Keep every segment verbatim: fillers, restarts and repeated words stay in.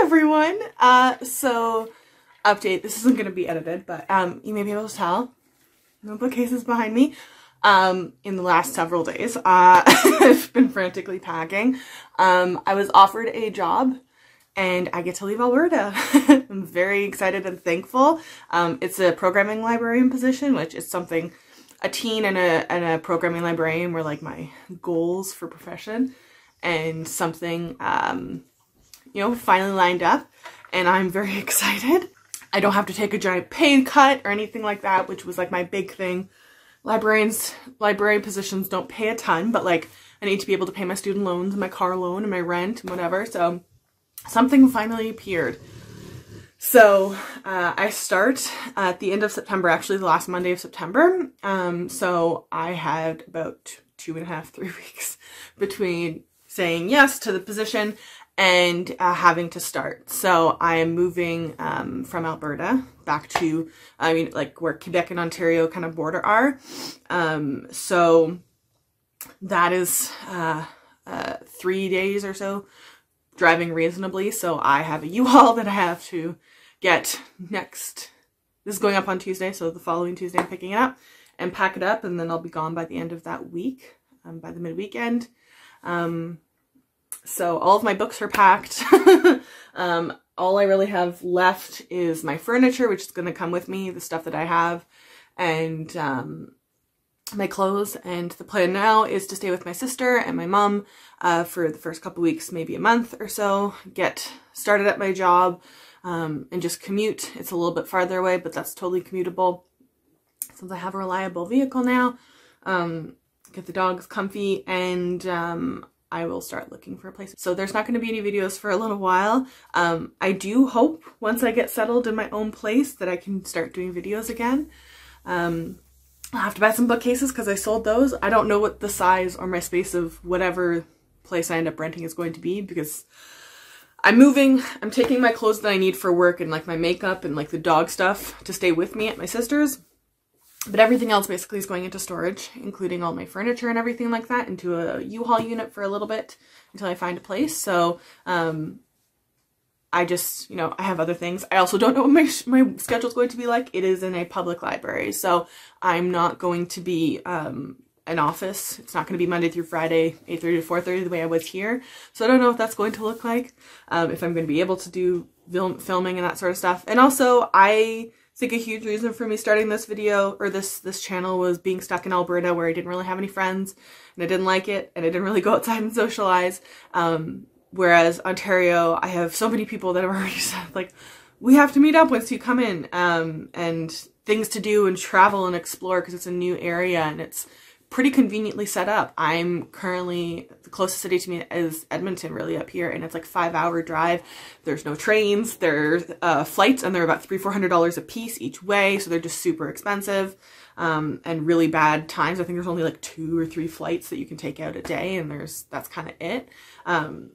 Hi everyone! Uh, so, update, this isn't going to be edited, but um, you may be able to tell, notebook cases behind me. Um, in the last several days, uh, I've been frantically packing. Um, I was offered a job, and I get to leave Alberta. I'm very excited and thankful. Um, it's a programming librarian position, which is something a teen and a, and a programming librarian were like my goals for profession, and something, um, you know, finally lined up, and I'm very excited. I don't have to take a giant pay cut or anything like that, which was like my big thing. Librarians, library positions don't pay a ton, but like I need to be able to pay my student loans and my car loan and my rent and whatever. So something finally appeared. So uh, I start at the end of September, actually the last Monday of September. Um, so I had about two and a half, three weeks between saying yes to the position and uh, having to start. So I am moving um, from Alberta back to, I mean, like where Quebec and Ontario kind of border are. Um, so that is uh, uh, three days or so driving reasonably. So I have a U-Haul that I have to get next. This is going up on Tuesday. So the following Tuesday I'm picking it up and pack it up, and then I'll be gone by the end of that week, um, by the mid-weekend. Um, So all of my books are packed. um, all I really have left is my furniture, which is going to come with me, the stuff that I have, and um, my clothes. And the plan now is to stay with my sister and my mom uh, for the first couple weeks, maybe a month or so, get started at my job um, and just commute. It's a little bit farther away, but that's totally commutable since I have a reliable vehicle now. Um, get the dogs comfy, and um, I will start looking for a place. So there's not going to be any videos for a little while. Um, I do hope once I get settled in my own place that I can start doing videos again. Um, I'll have to buy some bookcases because I sold those. I don't know what the size or my space of whatever place I end up renting is going to be, because I'm moving. I'm taking my clothes that I need for work and like my makeup and like the dog stuff to stay with me at my sister's. But everything else basically is going into storage, including all my furniture and everything like that, into a U-Haul unit for a little bit until I find a place. So um, I just, you know, I have other things. I also don't know what my, my schedule is going to be like. It is in a public library, so I'm not going to be um, an office. It's not going to be Monday through Friday, eight thirty to four thirty, the way I was here. So I don't know if that's going to look like, um, if I'm going to be able to do film filming and that sort of stuff. And also, I... I think a huge reason for me starting this video or this this channel was being stuck in Alberta, where I didn't really have any friends and I didn't like it, and I didn't really go outside and socialize. Um, whereas Ontario, I have so many people that have already said, like, we have to meet up once you come in, um, and things to do and travel and explore, because it's a new area and it's pretty conveniently set up. I'm currently, the closest city to me is Edmonton, really, up here, and it's like five hour drive. There's no trains, there's uh, flights, and they're about three, four hundred dollars a piece each way, so they're just super expensive, um, and really bad times. I think there's only like two or three flights that you can take out a day, and there's that's kind of it. Um,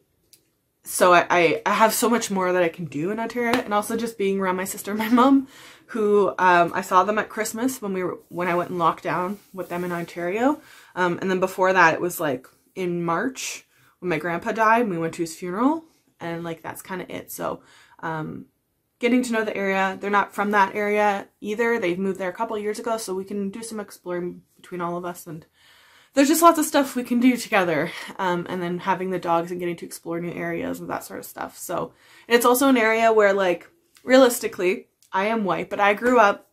so I, I, I have so much more that I can do in Ontario, and also just being around my sister and my mom, who um, I saw them at Christmas when we were, when I went in lockdown with them in Ontario. Um, and then before that, it was like in March when my grandpa died and we went to his funeral, and like that's kind of it. So um, getting to know the area. They're not from that area either. They've moved there a couple years ago, so we can do some exploring between all of us, and there's just lots of stuff we can do together. Um, and then having the dogs and getting to explore new areas and that sort of stuff. So, and it's also an area where, like, realistically, I am white, but I grew up,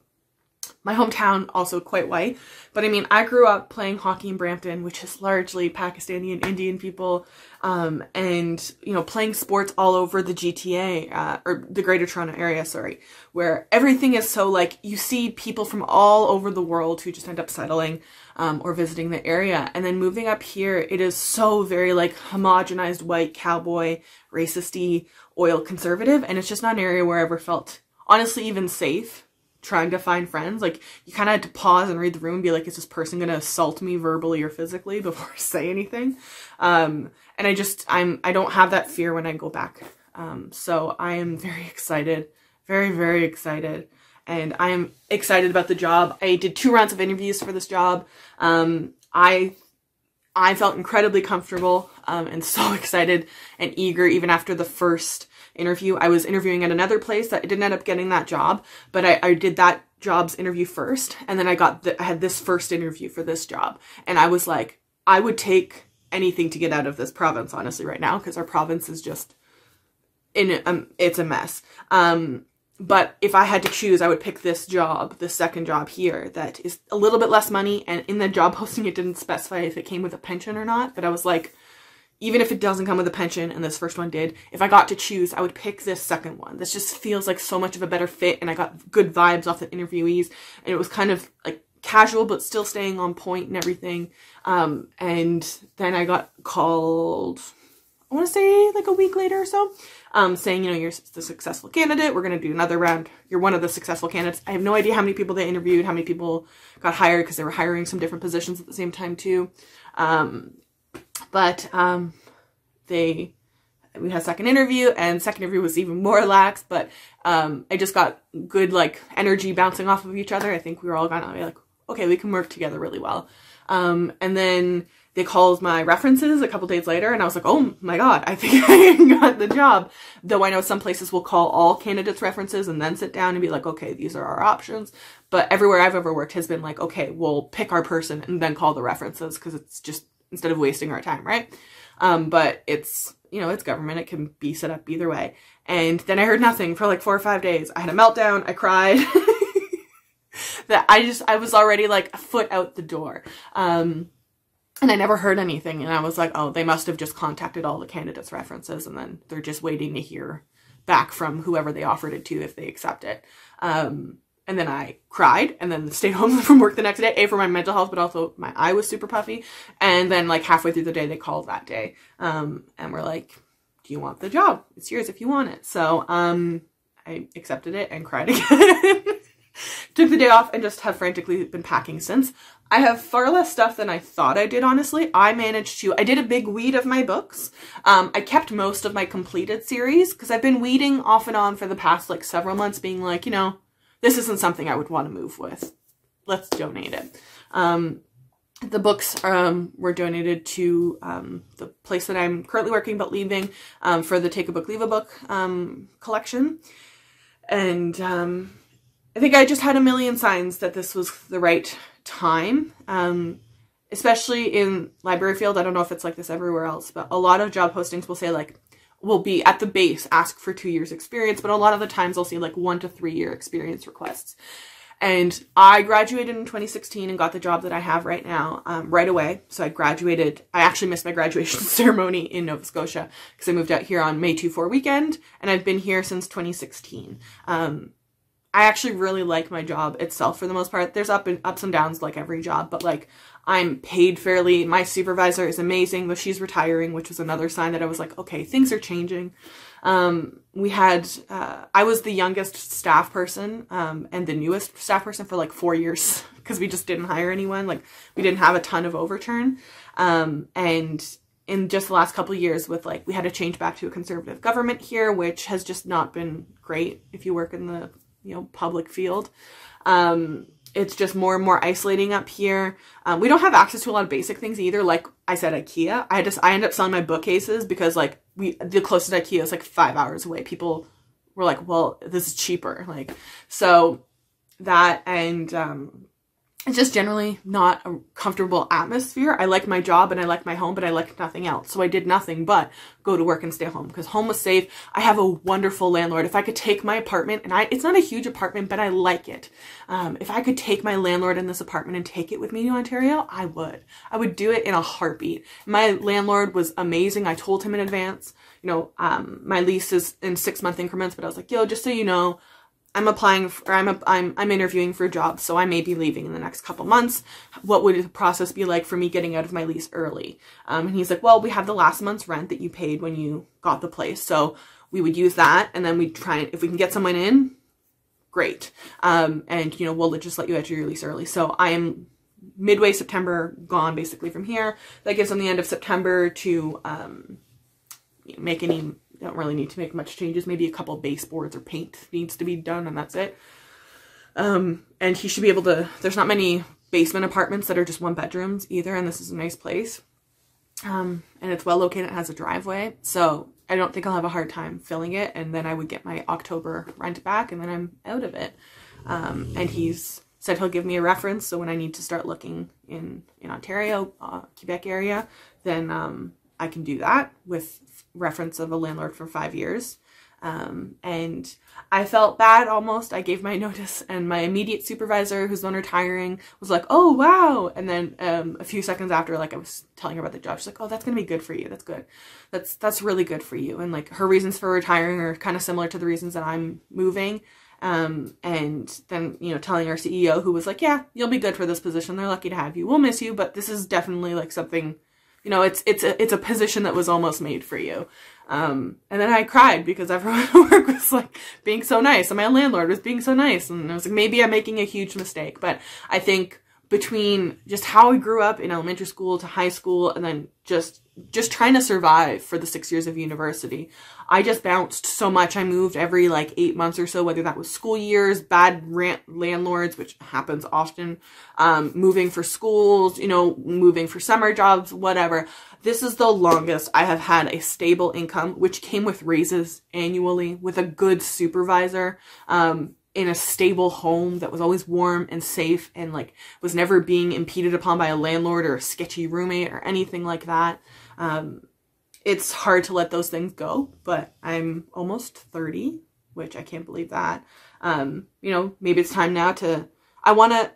my hometown also quite white, but I mean, I grew up playing hockey in Brampton, which is largely Pakistani and Indian people, um, and, you know, playing sports all over the G T A, uh, or the Greater Toronto Area, sorry, where everything is so, like, you see people from all over the world who just end up settling um, or visiting the area, and then moving up here, it is so very, like, homogenized white, cowboy, racist-y, oil conservative, and it's just not an area where I ever felt honestly even safe trying to find friends. Like, you kind of had to pause and read the room and be like, is this person going to assault me verbally or physically before I say anything? Um, and I just, I'm, I don't have that fear when I go back. Um, so I am very excited, very, very excited. And I am excited about the job. I did two rounds of interviews for this job. Um, I, I felt incredibly comfortable. um, and so excited and eager even after the first interview. I was interviewing at another place that I didn't end up getting that job, but I, I did that job's interview first, and then I got the, I had this first interview for this job, and I was like, I would take anything to get out of this province, honestly, right now, because our province is just in um, it's a mess. Um, but if I had to choose, I would pick this job, this second job here, that is a little bit less money, and in the job posting it didn't specify if it came with a pension or not, but I was like, even if it doesn't come with a pension, and this first one did, if I got to choose, I would pick this second one. This just feels like so much of a better fit, and I got good vibes off the interviewees, and it was kind of like casual, but still staying on point and everything. Um, and then I got called, I want to say like a week later or so, um, saying, you know, you're the successful candidate. We're going to do another round. You're one of the successful candidates. I have no idea how many people they interviewed, how many people got hired, because they were hiring some different positions at the same time too. Um, But um, they, we had a second interview, and second interview was even more lax, but um, I just got good, like, energy bouncing off of each other. I think we were all gonna be like, okay, we can work together really well. Um, and then they called my references a couple days later, and I was like, oh my God, I think I got the job. Though I know some places will call all candidates' references and then sit down and be like, okay, these are our options. But everywhere I've ever worked has been like, okay, we'll pick our person and then call the references, because it's just, instead of wasting our time, right? Um, but it's, you know, it's government. It can be set up either way. And then I heard nothing for like four or five days. I had a meltdown. I cried. That I just, I was already like a foot out the door. Um, and I never heard anything. And I was like, oh, they must have just contacted all the candidates' references, and then they're just waiting to hear back from whoever they offered it to if they accept it. Um, And then I cried, and then stayed home from work the next day, A, for my mental health, but also my eye was super puffy. And then like halfway through the day, they called that day. Um, and we're like, do you want the job? It's yours if you want it. So um, I accepted it and cried again. Took the day off and just have frantically been packing since. I have far less stuff than I thought I did, honestly. I managed to, I did a big weed of my books. Um, I kept most of my completed series, because I've been weeding off and on for the past like several months, being like, you know, this isn't something I would want to move with. Let's donate it. Um, the books um, were donated to um, the place that I'm currently working but leaving um, for the Take a Book, Leave a Book um, collection. And um, I think I just had a million signs that this was the right time, um, especially in library field. I don't know if it's like this everywhere else, but a lot of job postings will say like, will be at the base, ask for two years experience, but a lot of the times I'll see like one to three year experience requests. And I graduated in twenty sixteen and got the job that I have right now, um, right away. So I graduated, I actually missed my graduation ceremony in Nova Scotia because I moved out here on May twenty-fourth weekend, and I've been here since twenty sixteen. Um, I actually really like my job itself for the most part. There's up and ups and downs like every job, but like I'm paid fairly. My supervisor is amazing, though she's retiring, which was another sign that I was like, okay, things are changing. Um, we had, uh, I was the youngest staff person um, and the newest staff person for like four years because we just didn't hire anyone. Like we didn't have a ton of overturn. Um, and in just the last couple of years with like, we had to change back to a conservative government here, which has just not been great if you work in the, you know, public field. Um, it's just more and more isolating up here. Um, we don't have access to a lot of basic things either. Like I said, IKEA, I just, I ended up selling my bookcases because like we, the closest IKEA is like five hours away. People were like, well, this is cheaper. Like, so that, and, um, it's just generally not a comfortable atmosphere. I like my job and I like my home, but I like nothing else. So I did nothing but go to work and stay home because home was safe. I have a wonderful landlord. If I could take my apartment, and I, it's not a huge apartment, but I like it. Um, if I could take my landlord in this apartment and take it with me to Ontario, I would. I would do it in a heartbeat. My landlord was amazing. I told him in advance, you know, um, my lease is in six month increments, but I was like, yo, just so you know, I'm applying for, I'm, a, I'm, I'm interviewing for jobs, so I may be leaving in the next couple months. What would the process be like for me getting out of my lease early? Um, and he's like, well, we have the last month's rent that you paid when you got the place. So we would use that. And then we try and if we can get someone in, great. Um, and you know, we'll just let you out of your lease early. So I am midway September gone basically from here. That gives them the end of September to, um, make any, don't really need to make much changes. Maybe a couple baseboards or paint needs to be done, and that's it. Um, and he should be able to, there's not many basement apartments that are just one bedrooms either, and this is a nice place. Um, and it's well located, it has a driveway, so I don't think I'll have a hard time filling it, and then I would get my October rent back, and then I'm out of it. Um, and he's said he'll give me a reference, so when I need to start looking in, in Ontario, uh, Quebec area, then um, I can do that with reference of a landlord for five years. Um, and I felt bad almost. I gave my notice and my immediate supervisor, who's the one retiring, was like, oh, wow. And then, um, a few seconds after, like I was telling her about the job, she's like, oh, that's going to be good for you. That's good. That's, that's really good for you. And like her reasons for retiring are kind of similar to the reasons that I'm moving. Um, and then, you know, telling our C E O, who was like, yeah, you'll be good for this position. They're lucky to have you. We'll miss you, but this is definitely like something, you know, it's, it's a, it's a position that was almost made for you. Um, and then I cried because everyone at work was like being so nice, and my landlord was being so nice, and I was like, maybe I'm making a huge mistake. But I think between just how I grew up in elementary school to high school, and then just, just trying to survive for the six years of university, I just bounced so much. I moved every like eight months or so, whether that was school years, bad rant landlords, which happens often, um, moving for schools, you know, moving for summer jobs, whatever. This is the longest I have had a stable income, which came with raises annually, with a good supervisor, um, in a stable home that was always warm and safe and like was never being impeded upon by a landlord or a sketchy roommate or anything like that. Um, it's hard to let those things go, but I'm almost thirty, which I can't believe that. Um, you know, maybe it's time now to, I want to,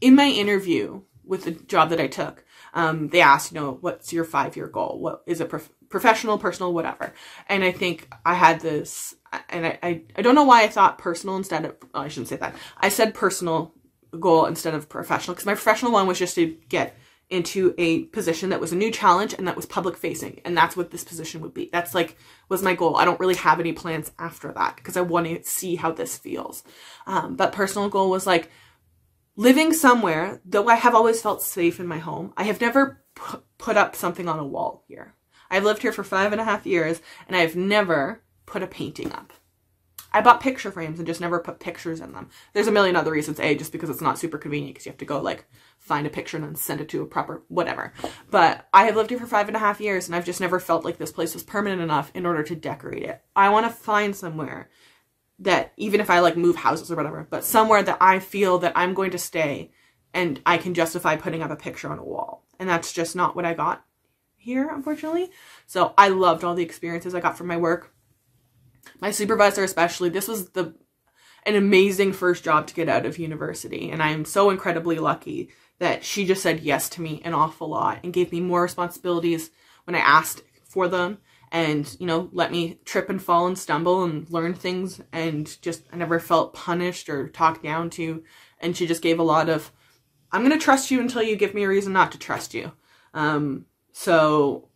in my interview with the job that I took, Um, they asked, you know, what's your five-year goal? What is it, prof professional, personal, whatever? And I think I had this, and I, I, I don't know why I thought personal instead of, oh, I shouldn't say that. I said personal goal instead of professional, because my professional one was just to get into a position that was a new challenge and that was public facing. And that's what this position would be. That's like, was my goal. I don't really have any plans after that because I want to see how this feels. Um, but personal goal was like, living somewhere, though I have always felt safe in my home, I have never put up something on a wall here. I've lived here for five and a half years, and I've never put a painting up. I bought picture frames and just never put pictures in them. There's a million other reasons, A, just because it's not super convenient because you have to go, like, find a picture and then send it to a proper whatever. But I have lived here for five and a half years, and I've just never felt like this place was permanent enough in order to decorate it. I want to find somewhere that even if I like move houses or whatever, but somewhere that I feel that I'm going to stay and I can justify putting up a picture on a wall. And that's just not what I got here, unfortunately. So I loved all the experiences I got from my work. My supervisor especially, this was the an amazing first job to get out of university. And I am so incredibly lucky that she just said yes to me an awful lot and gave me more responsibilities when I asked for them. And, you know, let me trip and fall and stumble and learn things, and just I never felt punished or talked down to. And she just gave a lot of, I'm going to trust you until you give me a reason not to trust you. Um, so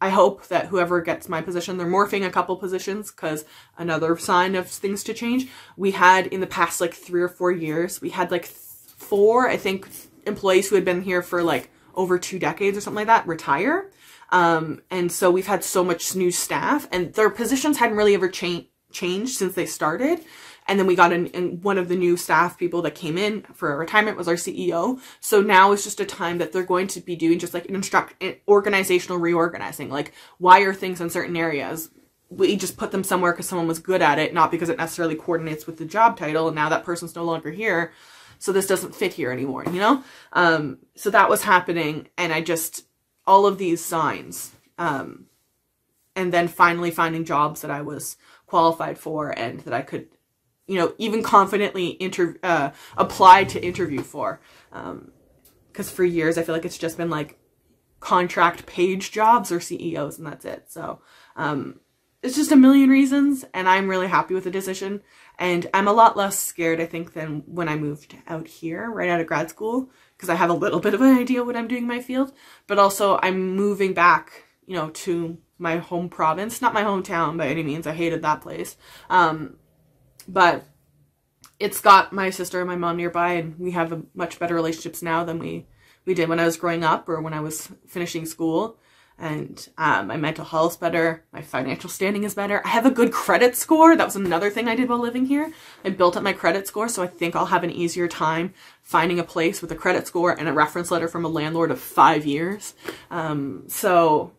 I hope that whoever gets my position, they're morphing a couple positions because another sign of things to change. We had in the past like three or four years, we had like four, I think, employees who had been here for like over two decades or something like that retire. Um, and so we've had so much new staff, and their positions hadn't really ever cha changed since they started. And then we got in, in one of the new staff people that came in for a retirement was our C E O. So now it's just a time that they're going to be doing just like an instruct an organizational reorganizing, like why are things in certain areas? We just put them somewhere because someone was good at it, not because it necessarily coordinates with the job title. And now that person's no longer here, so this doesn't fit here anymore, you know? Um, so that was happening, and I just, all of these signs, um, and then finally finding jobs that I was qualified for and that I could, you know, even confidently inter uh, apply to interview for. Um, 'cause for years, I feel like it's just been like contract page jobs or C E Os, and that's it. So, um, it's just a million reasons, and I'm really happy with the decision, and I'm a lot less scared, I think, than when I moved out here right out of grad school, because I have a little bit of an idea what I'm doing in my field, but also I'm moving back, you know, to my home province, not my hometown by any means. I hated that place. Um, but it's got my sister and my mom nearby, and we have a much better relationships now than we, we did when I was growing up or when I was finishing school. and uh, my mental health is better, my financial standing is better. I have a good credit score. That was another thing I did while living here. I built up my credit score, so I think I'll have an easier time finding a place with a credit score and a reference letter from a landlord of five years. Um, so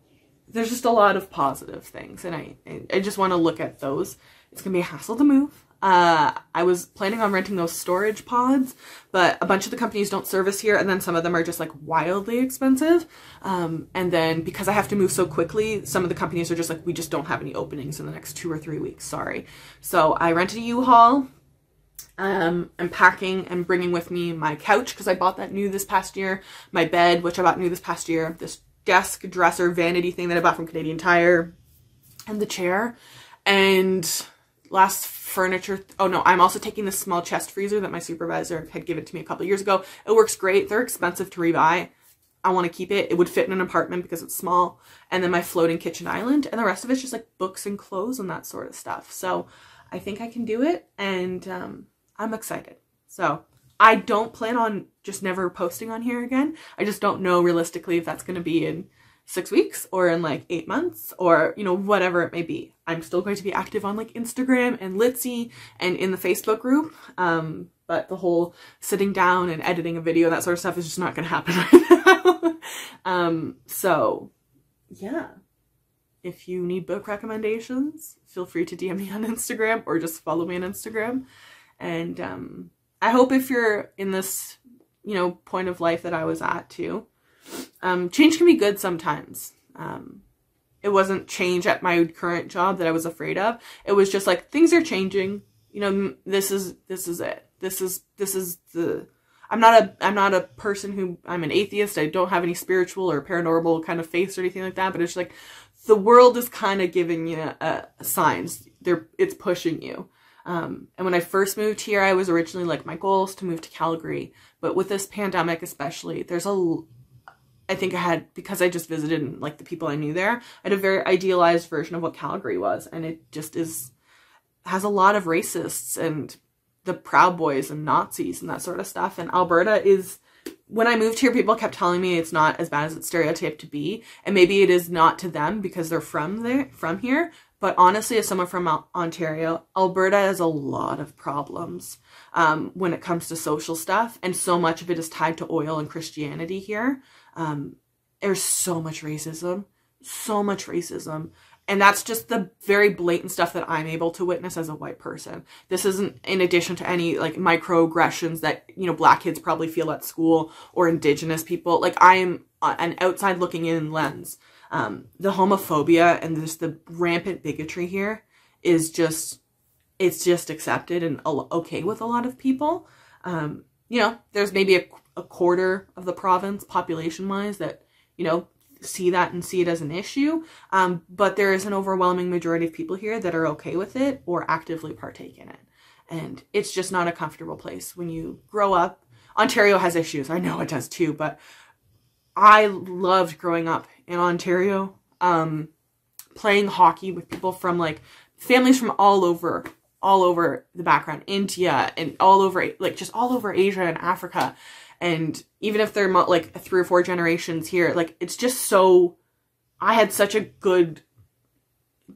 there's just a lot of positive things, and I, I just want to look at those. It's going to be a hassle to move. Uh, I was planning on renting those storage pods, but a bunch of the companies don't service here, and then some of them are just like wildly expensive. Um, and then because I have to move so quickly, some of the companies are just like, we just don't have any openings in the next two or three weeks. Sorry. So I rented a U-Haul. Um, I'm packing and bringing with me my couch, because I bought that new this past year, my bed, which I bought new this past year, this desk, dresser, vanity thing that I bought from Canadian Tire, and the chair. And last furniture, oh no, I'm also taking this small chest freezer that my supervisor had given to me a couple years ago. It works great. They're expensive to rebuy. I want to keep it. It would fit in an apartment because it's small. And then my floating kitchen island, and the rest of it's just like books and clothes and that sort of stuff. So I think I can do it, and um, I'm excited. So I don't plan on just never posting on here again. I just don't know realistically if that's going to be in six weeks or in like eight months or, you know, whatever it may be. I'm still going to be active on like Instagram and Litsy and in the Facebook group. Um, but the whole sitting down and editing a video, that sort of stuff is just not going to happen right now. um, so yeah, if you need book recommendations, feel free to D M me on Instagram or just follow me on Instagram. And, um, I hope if you're in this, you know, point of life that I was at too, Um, change can be good sometimes. Um, it wasn't change at my current job that I was afraid of. It was just like, things are changing. You know, this is, this is it. This is, this is the, I'm not a, I'm not a person who, I'm an atheist. I don't have any spiritual or paranormal kind of faith or anything like that. But it's like, the world is kind of giving you uh, signs. They're, it's pushing you. Um, and when I first moved here, I was originally like, my goal is to move to Calgary. But with this pandemic especially, there's a I think I had, because I just visited and like the people I knew there, I had a very idealized version of what Calgary was. And it just is, has a lot of racists and the Proud Boys and Nazis and that sort of stuff. And Alberta is, when I moved here, people kept telling me it's not as bad as it's stereotyped to be. And maybe it is not to them because they're from there, from here. But honestly, as someone from Ontario, Alberta has a lot of problems um, when it comes to social stuff. And so much of it is tied to oil and Christianity here. Um, there's so much racism, so much racism. And that's just the very blatant stuff that I'm able to witness as a white person. This isn't in addition to any like microaggressions that, you know, black kids probably feel at school or indigenous people. Like, I am an outside looking in lens. Um, the homophobia and just the rampant bigotry here is just, it's just accepted and okay with a lot of people. Um, you know, there's maybe a a quarter of the province population-wise that, you know, see that and see it as an issue. Um, but there is an overwhelming majority of people here that are okay with it or actively partake in it. And it's just not a comfortable place when you grow up. Ontario has issues. I know it does too, but I loved growing up in Ontario, um, playing hockey with people from like families from all over all over the background, India and all over, like just all over Asia and Africa. And even if they're like three or four generations here, like it's just so, I had such a good,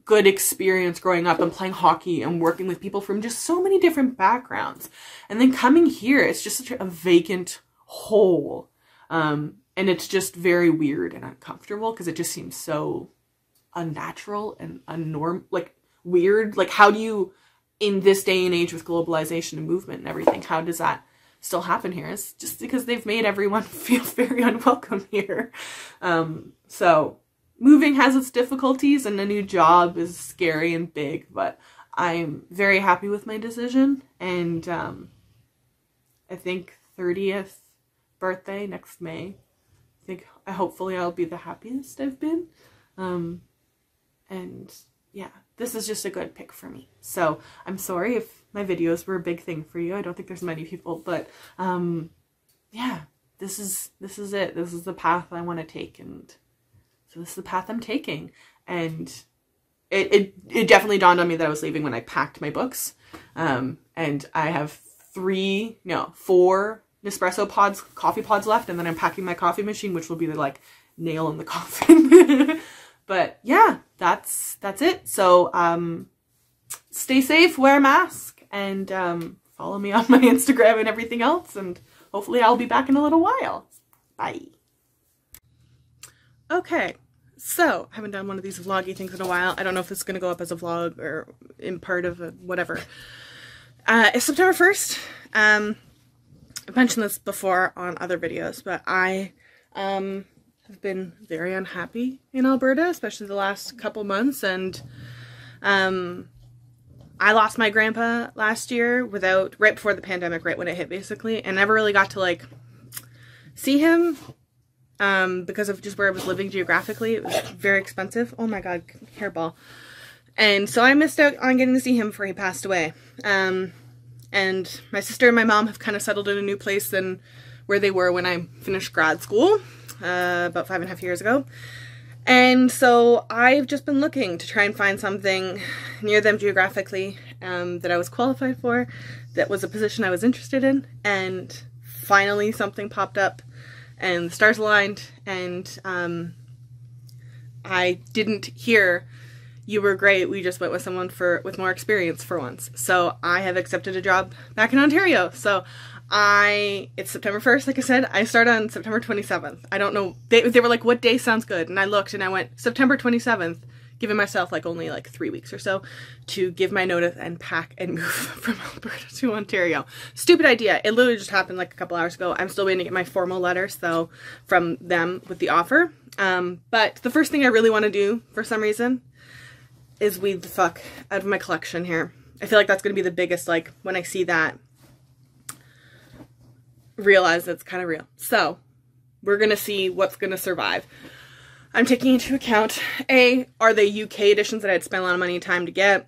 good experience growing up and playing hockey and working with people from just so many different backgrounds. And then coming here, it's just such a vacant hole. Um, and it's just very weird and uncomfortable because it just seems so unnatural and unnorm, like weird. Like, how do you, in this day and age with globalization and movement and everything, how does that still happen here? It's just because they've made everyone feel very unwelcome here. Um, so moving has its difficulties, and a new job is scary and big, but I'm very happy with my decision. And um, I think thirtieth birthday next May, I think I hopefully I'll be the happiest I've been. Um, and yeah, this is just a good pick for me. So I'm sorry if my videos were a big thing for you. I don't think there's many people, but um, yeah, this is, this is it. This is the path I want to take. And so this is the path I'm taking. And it, it, it definitely dawned on me that I was leaving when I packed my books. Um, and I have three, no, four Nespresso pods, coffee pods left. And then I'm packing my coffee machine, which will be the like nail in the coffin. But yeah, that's that's it. So um stay safe, wear a mask, and um follow me on my Instagram and everything else, and hopefully I'll be back in a little while. Bye. Okay, so I haven't done one of these vloggy things in a while. I don't know if this is going to go up as a vlog or in part of a whatever. Uh, it's September first. Um, I've mentioned this before on other videos, but I um, have been very unhappy in Alberta, especially the last couple months, and um, I lost my grandpa last year without, right before the pandemic, right when it hit basically, and never really got to like see him um, because of just where I was living geographically. It was very expensive. Oh my god, hairball. And so I missed out on getting to see him before he passed away. Um, and my sister and my mom have kind of settled in a new place than where they were when I finished grad school uh, about five and a half years ago. And so I've just been looking to try and find something near them geographically um, that I was qualified for, that was a position I was interested in, and finally something popped up and the stars aligned, and um, I didn't hear, "You were great, we just went with someone for with more experience for once." So I have accepted a job back in Ontario. So I, it's September first, like I said. I start on September twenty-seventh. I don't know, they, they were like, what day sounds good? And I looked and I went, September twenty-seventh, giving myself like only like three weeks or so to give my notice and pack and move from Alberta to Ontario. Stupid idea. It literally just happened like a couple hours ago. I'm still waiting to get my formal letter, so from them with the offer. Um, but the first thing I really want to do, for some reason, is weed the fuck out of my collection here. I feel like that's going to be the biggest, like, when I see that, realize that's kind of real. So we're gonna see what's gonna survive. I'm taking into account, A, are they U K editions that I'd spend a lot of money and time to get?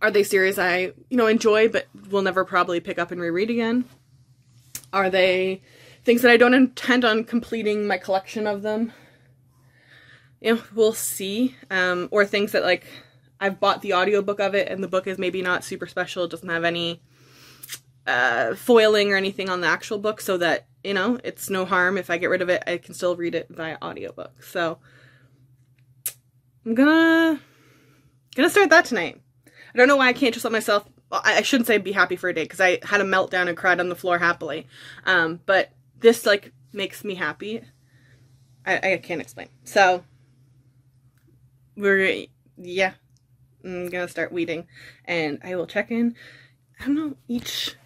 Are they series I, you know, enjoy but will never probably pick up and reread again? Are they things that I don't intend on completing my collection of them? You know, we'll see. Um, or things that, like, I've bought the audiobook of it and the book is maybe not super special, it doesn't have any Uh, foiling or anything on the actual book, so that, you know, it's no harm if I get rid of it, I can still read it via audiobook. So I'm gonna gonna start that tonight. I don't know why I can't just let myself, well, I shouldn't say be happy for a day, because I had a meltdown and cried on the floor happily, um, but this like makes me happy. I, I can't explain. So we're, yeah, I'm gonna start weeding, and I will check in, I don't know, each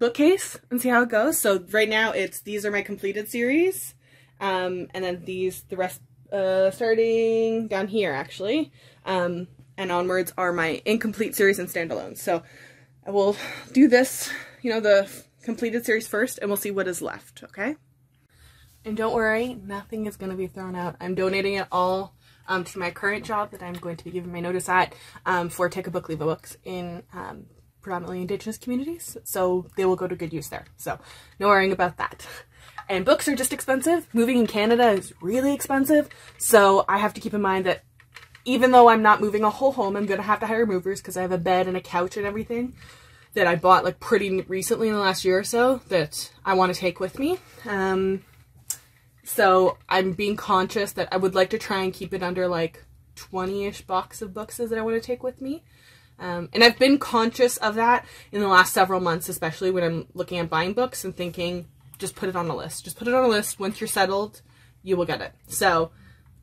bookcase and see how it goes. So right now it's, these are my completed series, um, and then these, the rest, uh, starting down here actually, um, and onwards are my incomplete series and standalones. So I will do this, you know, the completed series first, and we'll see what is left, okay? And don't worry, nothing is going to be thrown out. I'm donating it all um, to my current job that I'm going to be giving my notice at um, for Take a Book, Leave a Books in um, predominantly Indigenous communities, so they will go to good use there. So no worrying about that. And books are just expensive. Moving in Canada is really expensive, so I have to keep in mind that even though I'm not moving a whole home, I'm gonna have to hire movers because I have a bed and a couch and everything that I bought like pretty recently in the last year or so that I want to take with me. Um, so I'm being conscious that I would like to try and keep it under like twenty-ish box of books that I want to take with me. Um, and I've been conscious of that in the last several months, especially when I'm looking at buying books and thinking, just put it on a list. Just put it on a list. Once you're settled, you will get it. So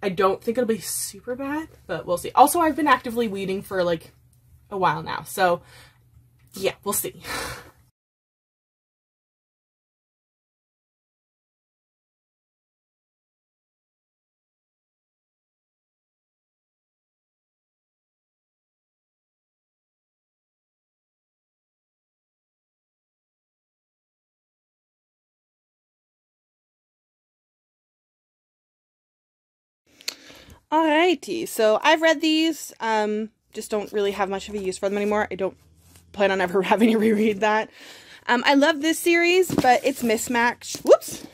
I don't think it'll be super bad, but we'll see. Also, I've been actively weeding for like a while now. So yeah, we'll see. Alrighty, so I've read these, um, just don't really have much of a use for them anymore. I don't plan on ever having to reread that. Um, I love this series, but it's mismatched. Whoops!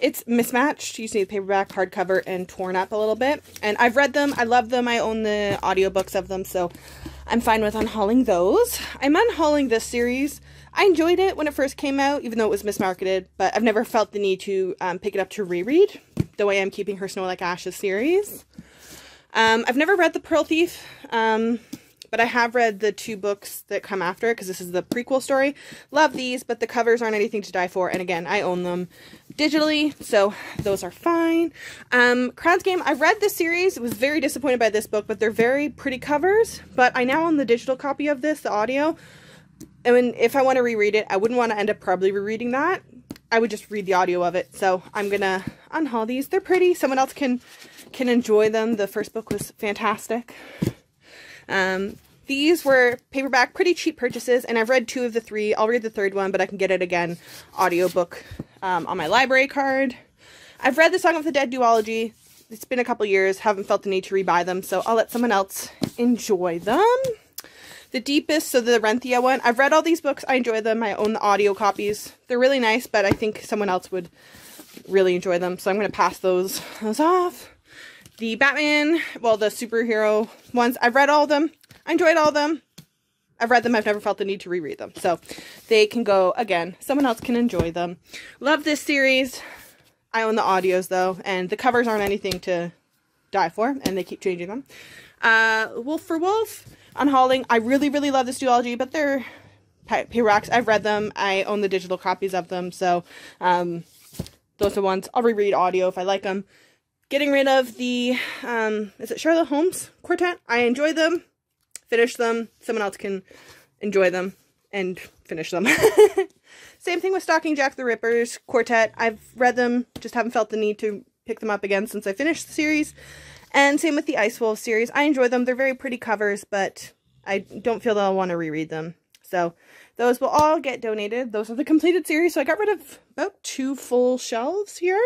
It's mismatched. You see the paperback, hardcover, and torn up a little bit. And I've read them. I love them. I own the audiobooks of them, so I'm fine with unhauling those. I'm unhauling this series. I enjoyed it when it first came out, even though it was mismarketed, but I've never felt the need to um, pick it up to reread. the Way I'm Keeping Her Snow Like Ashes series. Um, I've never read The Pearl Thief, um, but I have read the two books that come after it, because this is the prequel story. Love these, but the covers aren't anything to die for, and again, I own them digitally, so those are fine. Um, Crown's Game, I read this series, was very disappointed by this book, but they're very pretty covers, but I now own the digital copy of this, the audio. I mean, if I want to reread it, I wouldn't want to end up probably rereading that. I would just read the audio of it. So I'm going to unhaul these. They're pretty. Someone else can can enjoy them. The first book was fantastic. Um, these were paperback, pretty cheap purchases. And I've read two of the three. I'll read the third one, but I can get it again. Audiobook um, on my library card. I've read the Song of the Dead duology. It's been a couple years. Haven't felt the need to rebuy them. So I'll let someone else enjoy them. The Deepest, so the Renthia one. I've read all these books. I enjoy them. I own the audio copies. They're really nice, but I think someone else would really enjoy them. So I'm going to pass those, those off. The Batman, well, the superhero ones. I've read all of them. I enjoyed all of them. I've read them. I've never felt the need to reread them. So they can go again. Someone else can enjoy them. Love this series. I own the audios, though, and the covers aren't anything to die for, and they keep changing them. Uh, Wolf for Wolf, unhauling. I really, really love this duology, but they're paperbacks. I've read them. I own the digital copies of them, so um, those are the ones. I'll reread audio if I like them. Getting rid of the, um, is it Sherlock Holmes quartet? I enjoy them, finish them. Someone else can enjoy them and finish them. Same thing with Stalking Jack the Ripper's quartet. I've read them, just haven't felt the need to pick them up again since I finished the series. And same with the Ice Wolves series. I enjoy them. They're very pretty covers, but I don't feel that I'll want to reread them. So those will all get donated. Those are the completed series. So I got rid of about two full shelves here.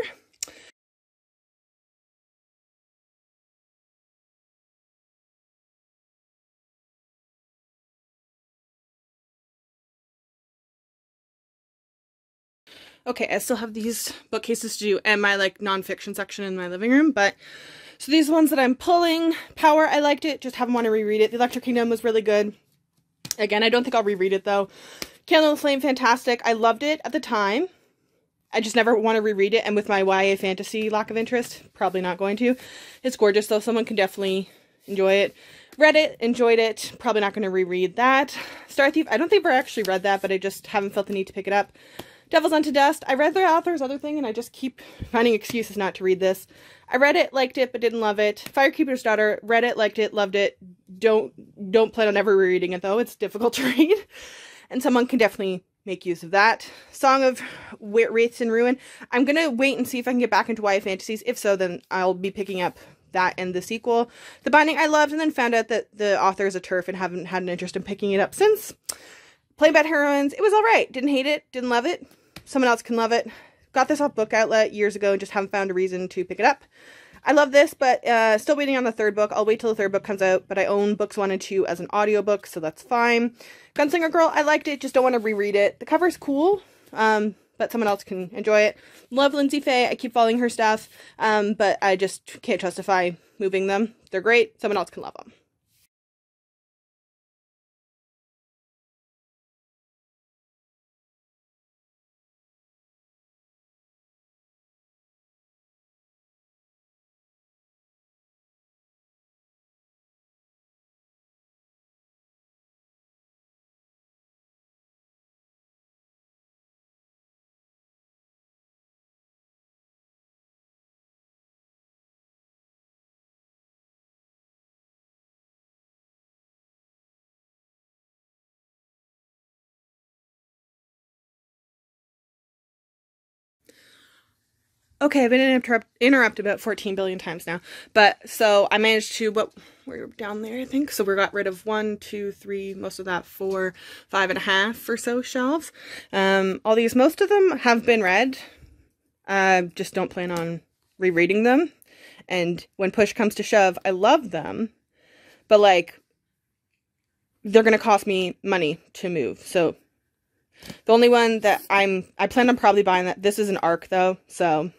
Okay, I still have these bookcases to do and my like nonfiction section in my living room, but so these ones that I'm pulling, Power, I liked it, just haven't want to reread it. The Electric Kingdom was really good. Again, I don't think I'll reread it, though. Candle in the Flame, fantastic. I loved it at the time. I just never want to reread it, and with my Y A fantasy lack of interest, probably not going to. It's gorgeous, though. Someone can definitely enjoy it. Read it, enjoyed it. Probably not going to reread that. Star Thief, I don't think I've actually read that, but I just haven't felt the need to pick it up. Devils Unto Dust. I read the author's other thing, and I just keep finding excuses not to read this. I read it, liked it, but didn't love it. Firekeeper's Daughter. Read it, liked it, loved it. Don't don't plan on ever rereading it, though. It's difficult to read. And someone can definitely make use of that. Song of Wraiths and Ruin. I'm going to wait and see if I can get back into Y A Fantasies. If so, then I'll be picking up that and the sequel. The Binding I loved, and then found out that the author is a TERF and haven't had an interest in picking it up since. Playing Bad Heroines, it was alright. Didn't hate it, didn't love it. Someone else can love it. Got this off Book Outlet years ago and just haven't found a reason to pick it up. I love this, but uh, still waiting on the third book. I'll wait till the third book comes out, but I own books one and two as an audiobook, so that's fine. Gunslinger Girl, I liked it, just don't want to reread it. The cover's cool, um, but someone else can enjoy it. Love Lindsay Faye, I keep following her stuff, um, but I just can't justify moving them. They're great, someone else can love them. Okay, I've been interrupt interrupted about fourteen billion times now, but so I managed to, what, we're down there, I think, so we got rid of one, two, three, most of that, four, five and a half or so shelves. Um, all these, most of them have been read, I uh, just don't plan on rereading them, and when push comes to shove, I love them, but like, they're going to cost me money to move, so... The only one that I'm, I plan on probably buying that, this is an ARC though, so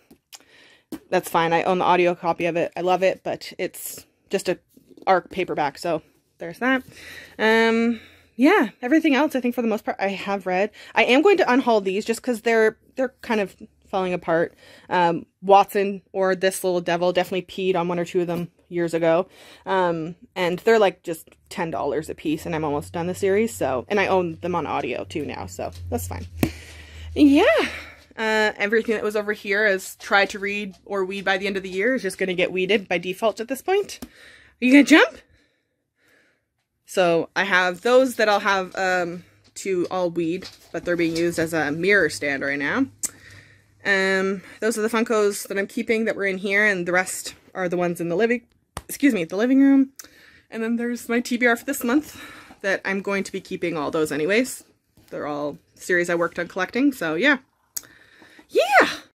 that's fine. I own the audio copy of it. I love it, but it's just a ARC paperback, so there's that. Um, yeah, everything else I think for the most part I have read. I am going to unhaul these just because they're, they're kind of falling apart. Um, Watson or this little devil definitely peed on one or two of them years ago. Um, and they're like just ten dollars a piece, and I'm almost done the series. So, and I own them on audio too now, so that's fine. Yeah. Uh, everything that was over here is try to read or weed by the end of the year is just going to get weeded by default at this point. Are you going to jump? So I have those that I'll have, um, to all weed, but they're being used as a mirror stand right now. Um, those are the Funkos that I'm keeping that were in here, and the rest are the ones in the living, excuse me, the living room. And then there's my T B R for this month that I'm going to be keeping all those anyways. They're all series I worked on collecting. So yeah.